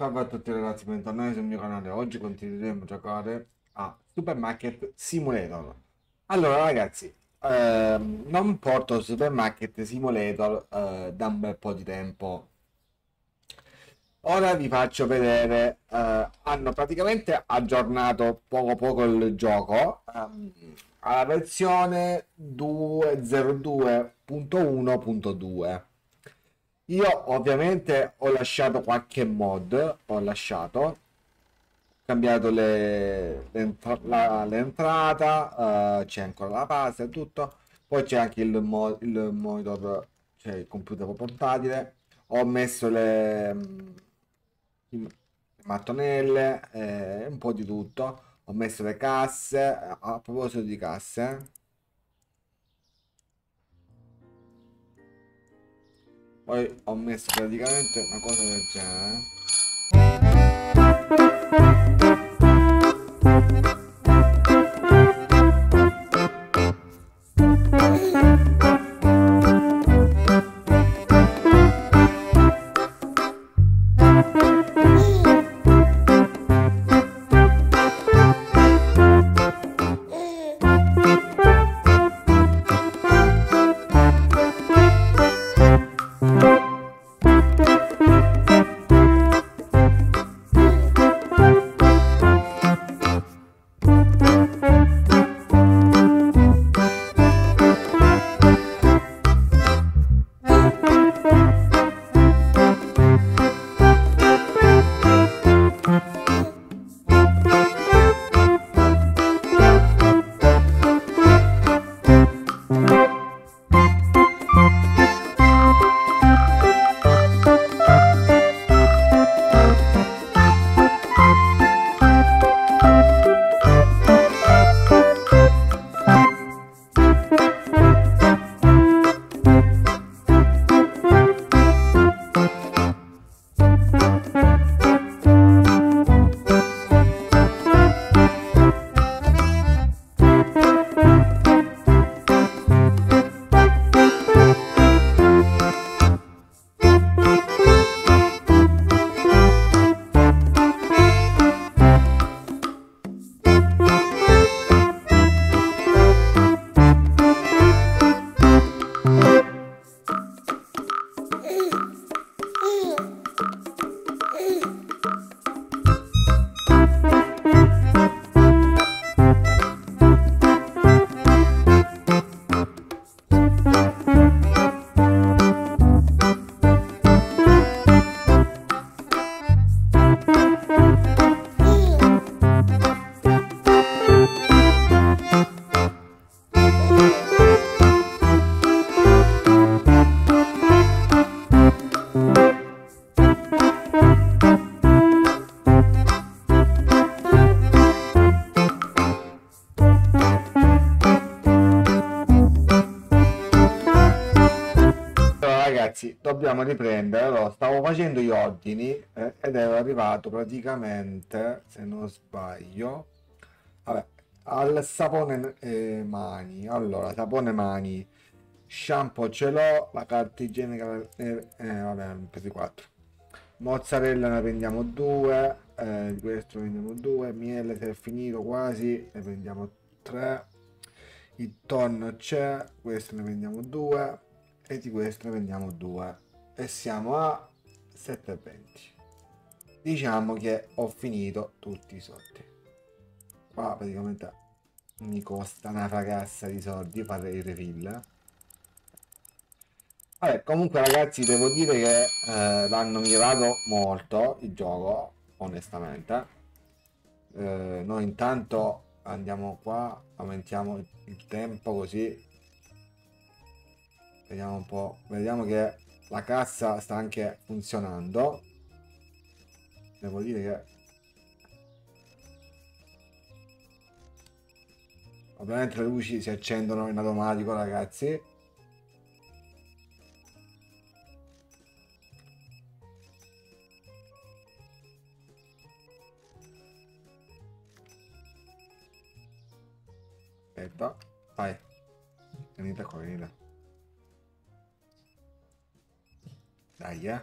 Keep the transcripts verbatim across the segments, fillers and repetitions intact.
Salve a tutti ragazzi, bentornati sul mio canale. Oggi continueremo a giocare a Supermarket Simulator. Allora ragazzi, ehm, non porto Supermarket Simulator eh, da un bel po' di tempo. Ora vi faccio vedere, eh, hanno praticamente aggiornato poco poco il gioco eh, alla versione due punto zero due punto uno punto due. Io ovviamente ho lasciato qualche mod, ho lasciato, ho cambiato l'entrata, uh, c'è ancora la base e tutto, poi c'è anche il, mo il monitor, cioè il computer portatile, ho messo le, le mattonelle, eh, un po' di tutto, ho messo le casse. A proposito di casse, poi ho messo praticamente una cosa del genere. Dobbiamo riprendere. Allora, stavo facendo gli ordini eh, ed ero arrivato praticamente, se non sbaglio, vabbè, al sapone eh, mani. Allora, sapone mani, shampoo ce l'ho, la carta igienica eh, eh, vabbè, P S quattro, mozzarella ne prendiamo due, eh, di questo ne prendiamo due, miele se è finito quasi, ne prendiamo tre, il tonno c'è, questo ne prendiamo due e di questo ne prendiamo due e siamo a sette e venti. Diciamo che ho finito tutti i soldi qua, praticamente mi costa una fragassa di soldi fare il refill. Vabbè, comunque ragazzi, devo dire che eh, l'hanno migliorato molto il gioco, onestamente. Eh, noi intanto andiamo qua, aumentiamo il tempo così vediamo un po', vediamo che la cassa sta anche funzionando. Devo dire che ovviamente le luci si accendono in automatico ragazzi. Aspetta, vai, venite qua, venite. Dai, eh.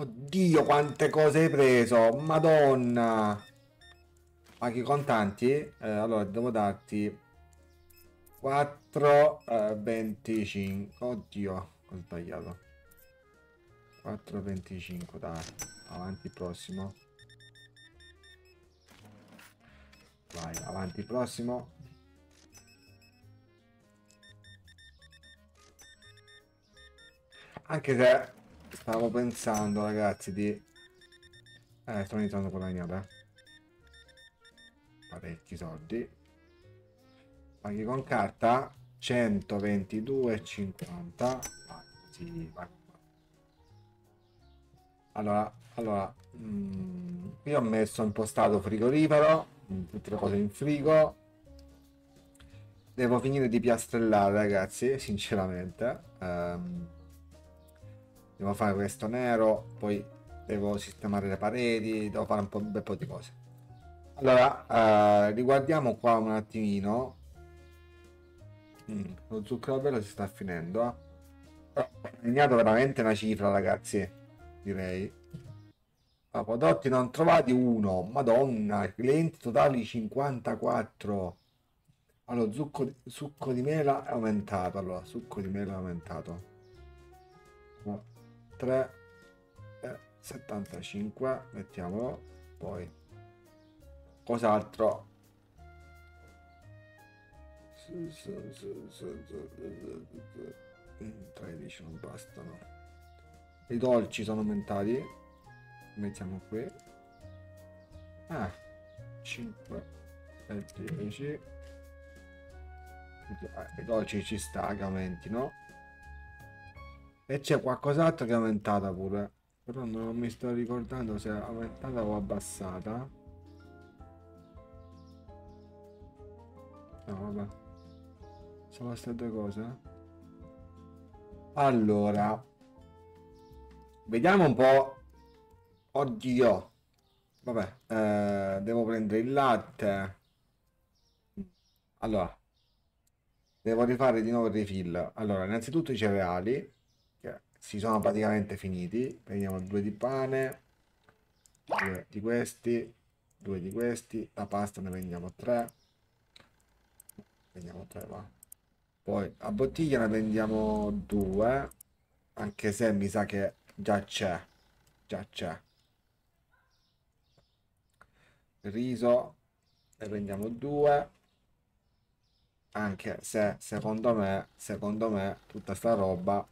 Oddio, quante cose hai preso, madonna. Anche i contanti? Eh, allora, devo darti quattro venticinque. Oddio, ho sbagliato. quattro venticinque, dai. Avanti, prossimo. Vai, avanti, prossimo. Anche se stavo pensando, ragazzi, di... Eh, sto iniziando a guadagnare, eh. Parecchi soldi. Paghi con carta centoventidue e cinquanta. Sì, allora, allora mm, io ho messo impostato frigorifero, tutte le cose in frigo. Devo finire di piastrellare, ragazzi, sinceramente. Um, devo fare questo nero, poi devo sistemare le pareti, devo fare un, po', un bel po' di cose. Allora, eh, riguardiamo qua un attimino. Mm, lo zucchero velo si sta finendo. Eh. Ho segnato veramente una cifra, ragazzi, direi. Ah, prodotti non trovati uno. Madonna, clienti totali cinquantaquattro. Allora, zucco di, succo di mela è aumentato. Allora, succo di mela è aumentato. tre settantacinque, mettiamolo. Poi cos'altro? tredici non bastano. I dolci sono aumentati. Mettiamo qui. Ah, cinque e dieci. I dolci ci sta che aumentino. E c'è qualcos'altro che è aumentata pure. Però non mi sto ricordando se è aumentata o abbassata. No, vabbè, sono queste due cose. Allora, vediamo un po'. Oddio, vabbè, eh, devo prendere il latte. Allora, devo rifare di nuovo il refill. Allora, innanzitutto i cereali che si sono praticamente finiti. Prendiamo due di pane, due di questi, due di questi. La pasta ne prendiamo tre. Prendiamo tre, va. Poi a bottiglia ne prendiamo due, anche se mi sa che già c'è, già c'è. Riso ne prendiamo due, anche se secondo me, secondo me tutta sta roba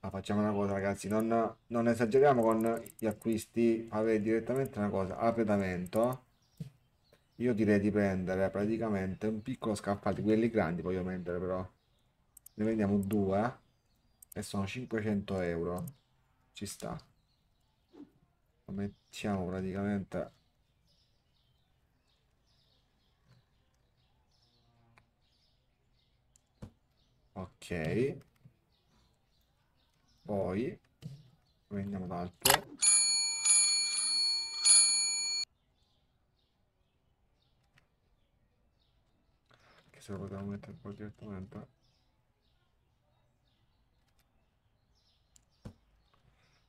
la facciamo una cosa, ragazzi, non, non esageriamo con gli acquisti. Avere direttamente una cosa arredamento. Io direi di prendere praticamente un piccolo scaffale, quelli grandi voglio prendere però. Ne vendiamo due e sono cinquecento euro. Ci sta. Lo mettiamo praticamente... Ok. Poi prendiamo l'altro. Se lo potevo mettere un po' direttamente.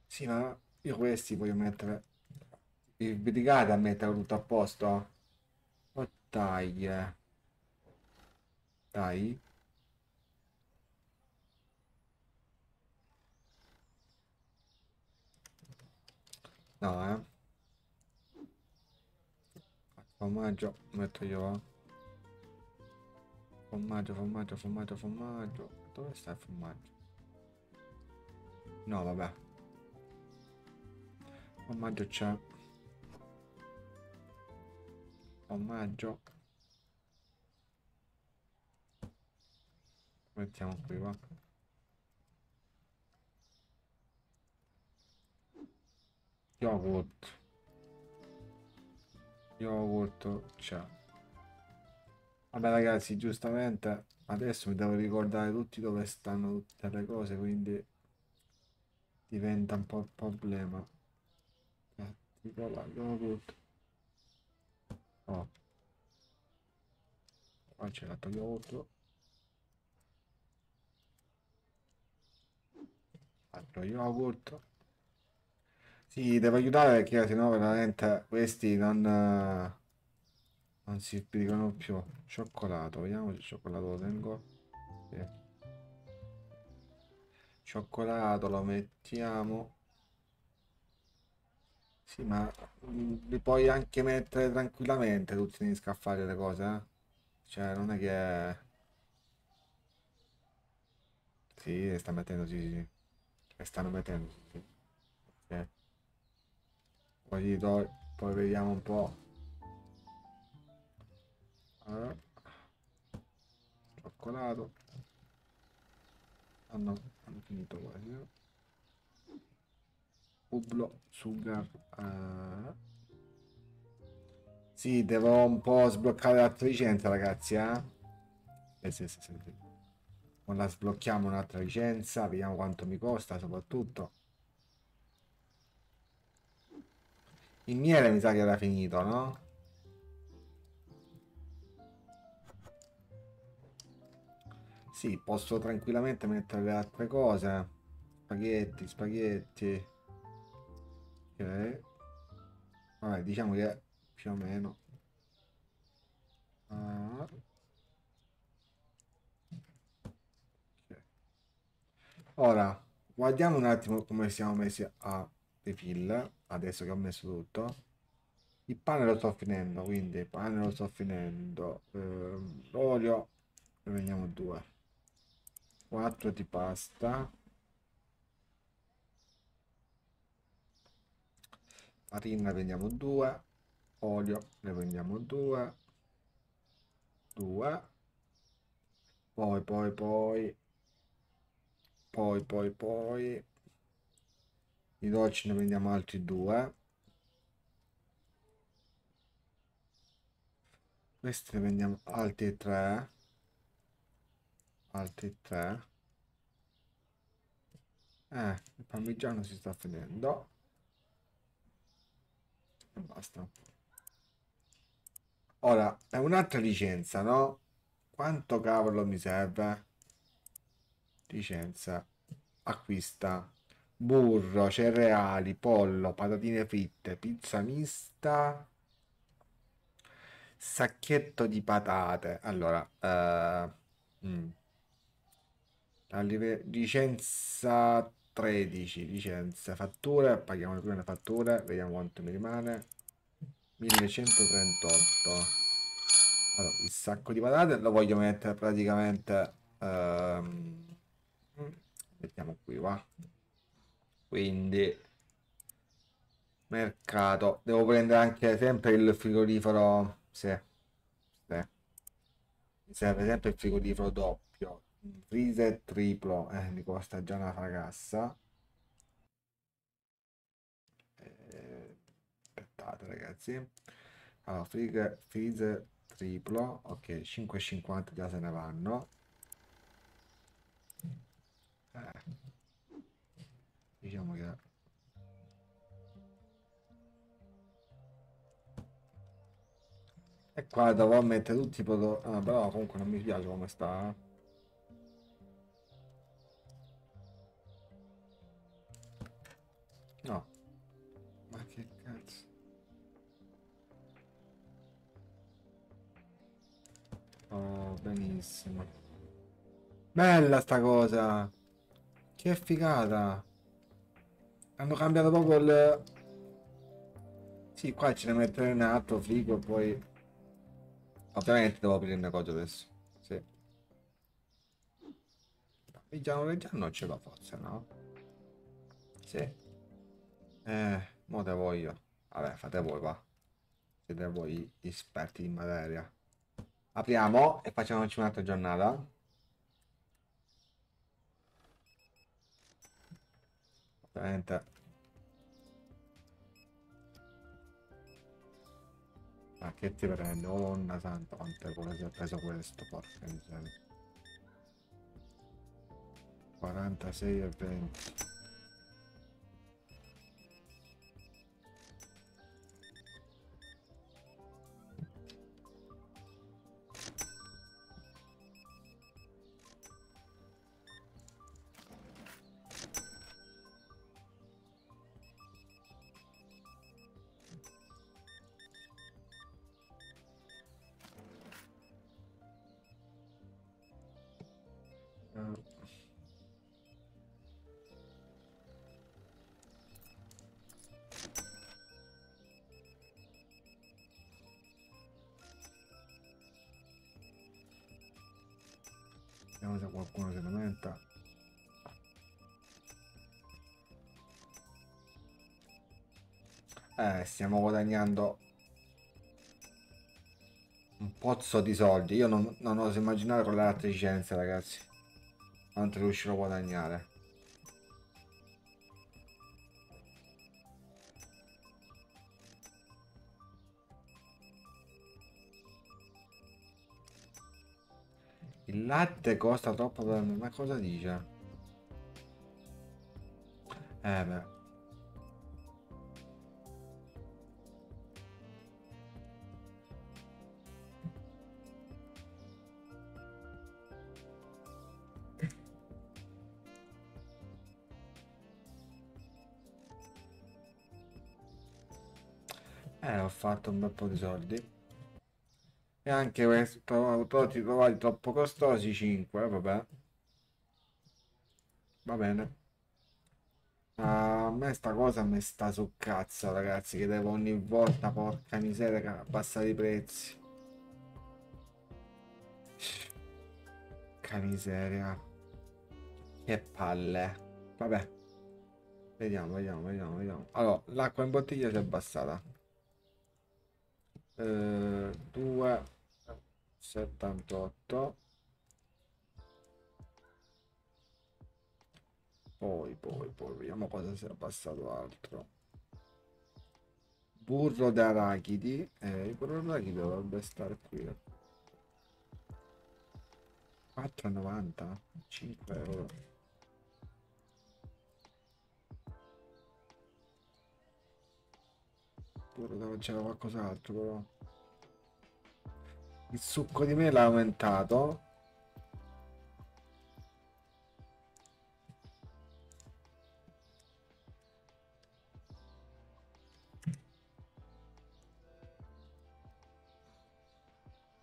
Sì, ma io questi voglio mettere. Vi brigate a mettere tutto a posto? O taglie. Dai. No, eh. Formaggio metto io. Formaggio, formaggio, formaggio, formaggio. Dove sta il formaggio? No, vabbè. Formaggio c'è. Formaggio. Mettiamo qui, va. Yogurt. Yogurt c'è. Vabbè, ragazzi, giustamente adesso mi devo ricordare tutti dove stanno tutte le cose, quindi diventa un po' il problema. Oh, qua c'è l'altro yogurt, altro yogurt, Sì, devo aiutare perché sennò veramente questi non, non si spiegano più. Cioccolato, vediamo se il cioccolato lo tengo. Sì. Cioccolato lo mettiamo. Sì, ma li puoi anche mettere tranquillamente tutti negli scaffali le cose, eh? Cioè non è che... Sì, sta mettendo, sì, sì. Cioè, stanno mettendo, sì. Ok. Poi, poi vediamo un po'. Allora. Cioccolato. Hanno, hanno finito quasi, no? Ublo, sugar. Uh. Sì, devo un po' sbloccare l'altra licenza, ragazzi, eh? Eh sì, sì, sì, sì. Ora la sblocchiamo un'altra licenza, vediamo quanto mi costa soprattutto. Il miele mi sa che era finito, no? Sì, posso tranquillamente mettere le altre cose. Spaghetti, spaghetti. Ok, vabbè, diciamo che più o meno ah. Okay. Ora guardiamo un attimo come siamo messi a refill. Adesso che ho messo tutto il pane lo sto finendo, quindi il pane lo sto finendo, ehm, l'olio ne veniamo due, quattro di pasta, farina prendiamo due, olio ne prendiamo due due, poi poi poi poi poi poi i dolci ne prendiamo altri due, questi ne prendiamo altri tre, altri tre eh il parmigiano si sta finendo. Basta. Ora è un'altra licenza, no? Quanto cavolo mi serve? Licenza acquista burro, cereali, pollo, patatine fritte, pizza mista, sacchetto di patate. Allora uh, mh. La licenza tredici, licenze, fatture, paghiamo le prime fatture, vediamo quanto mi rimane, millecentotrentotto. Allora, il sacco di patate lo voglio mettere praticamente, ehm, mettiamo qui, va, quindi mercato, devo prendere anche sempre il frigorifero, se sì, sì. Mi serve sempre il frigorifero doppio, freezer triplo, eh, mi costa già una fragassa, eh, aspettate ragazzi, allora freezer, freezer triplo, ok, cinque e cinquanta già se ne vanno, eh, diciamo che e qua devo mettere tutti i prodotti, ah, però comunque non mi piace come sta, eh. No, ma che cazzo. Oh, benissimo. Bella sta cosa. Che figata. Hanno cambiato proprio il... Sì, qua ce ne metterò un altro frigo e poi... Ovviamente devo aprire una cosa adesso. Sì. Reggiano, reggiano non ce la forza, no? Sì. Eh, mo te voglio. Vabbè, fate voi, va. Siete voi esperti in materia. Apriamo e facciamoci un'altra giornata. Ovviamente. Ma che ti prendo? Oh, una santa, quante cose si è preso questo, porca miseria. quarantasei e venti. attenzione se qualcuno si lamenta. Eh, stiamo guadagnando un pozzo di soldi. Io non, non oso immaginare con le altre scienze, ragazzi, quanto riuscirò a guadagnare. Il latte costa troppo per me, ma cosa dice? Eh beh. Eh, ho fatto un bel po' di soldi. E anche questi prodotti trovati troppo costosi, cinque, vabbè. Va bene. A me sta cosa mi sta su cazzo, ragazzi, che devo ogni volta, porca miseria, abbassare i prezzi. Porca miseria. Che palle. Vabbè. Vediamo, vediamo, vediamo, vediamo. Allora, l'acqua in bottiglia si è abbassata. Uh, due virgola settantotto, poi poi poi vediamo cosa si è abbassato altro. Burro d'arachidi, eh, il burro d'arachidi dovrebbe stare qui, quattro e novanta, cinque euro. C'era qualcos'altro però. Il succo di mela è aumentato. Il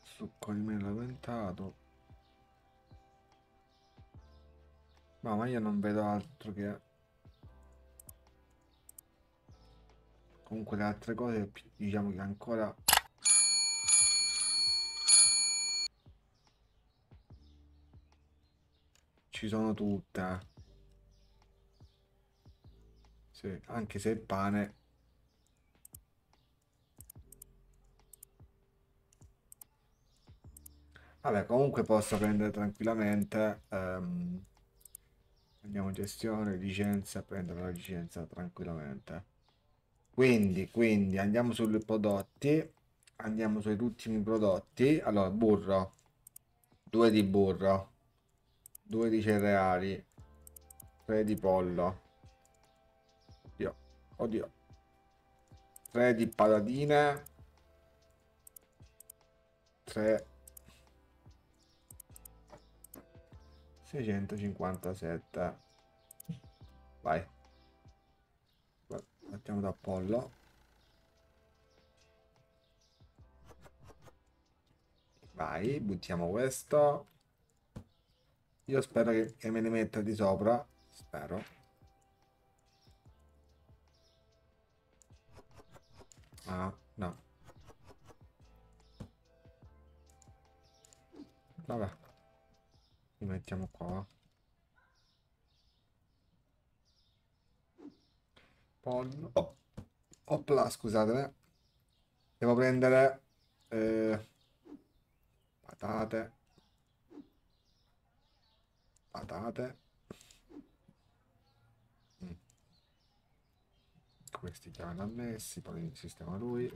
succo di mela è aumentato. No, ma io non vedo altro che... Comunque le altre cose, diciamo che ancora... Ci sono tutte. Sì, anche se il pane... Vabbè, comunque posso prendere tranquillamente... Ehm, andiamo in gestione, licenza, prendere la licenza tranquillamente. Quindi, quindi andiamo sui prodotti, andiamo sui ultimi prodotti. Allora, burro, due di burro, due di cereali, tre di pollo, oddio, oddio, tre di patatine, tre, seicentocinquantasette, vai. Partiamo da pollo. Vai, buttiamo questo. Io spero che, che me ne metta di sopra. Spero. Ah, no. Vabbè. Li mettiamo qua. Pollo. Oh. Opla, scusate. Devo prendere eh, patate. Patate. Mm. Questi chiamano ammessi, poi sistema lui.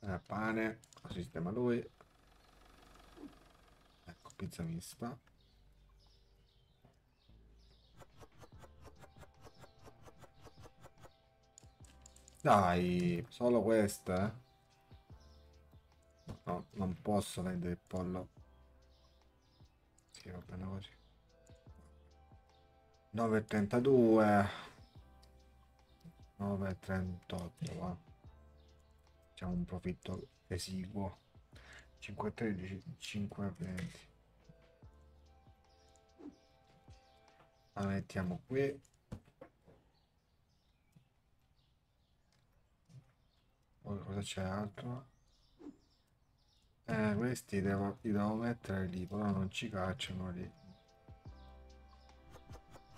Eh, pane, sistema lui. Ecco, pizza mista. Dai, solo questa? No, non posso vendere il pollo. Sì, va bene così. nove e trentadue, nove e trentotto qua. Facciamo un profitto esiguo. cinque e tredici, cinque e venti. La mettiamo qui. Cosa c'è altro? Eh, questi devo, li devo mettere lì, però non ci cacciano lì.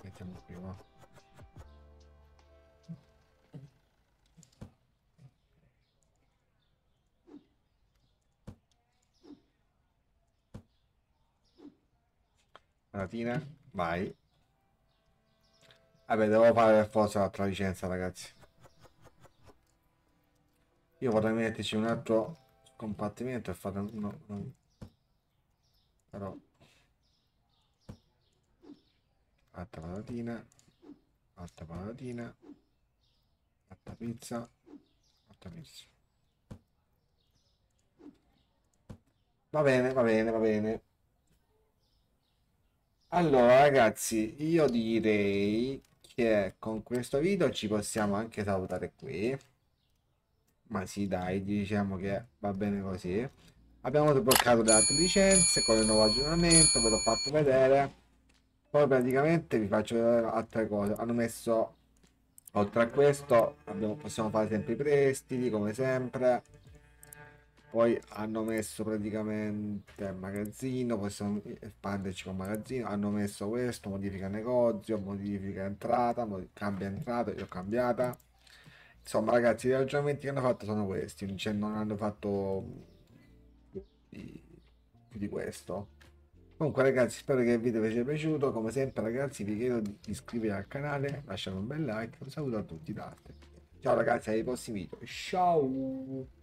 Mettiamo qui, va. Latina, vai. Vabbè, devo fare per forza l'altra licenza, ragazzi. Io vorrei metterci un altro compartimento e fare uno, uno. Però alta patatina, alta patatina, alta pizza, alta pizza. Va bene, va bene, va bene. Allora ragazzi, io direi che con questo video ci possiamo anche salutare qui. Ma sì, dai, diciamo che va bene così. Abbiamo sbloccato le altre licenze con il nuovo aggiornamento, ve l'ho fatto vedere. Poi praticamente vi faccio vedere altre cose. Hanno messo, oltre a questo, abbiamo, possiamo fare sempre i prestiti, come sempre. Poi hanno messo praticamente il magazzino, possiamo espanderci con il magazzino. Hanno messo questo, modifica negozio, modifica entrata, mod cambia entrata, io ho cambiata. Insomma ragazzi, gli aggiornamenti che hanno fatto sono questi, cioè non hanno fatto più di, più di questo. Comunque ragazzi, spero che il video vi sia piaciuto, come sempre ragazzi vi chiedo di iscrivervi al canale, lasciate un bel like, un saluto a tutti da Arte. Ciao ragazzi, ai prossimi video, ciao!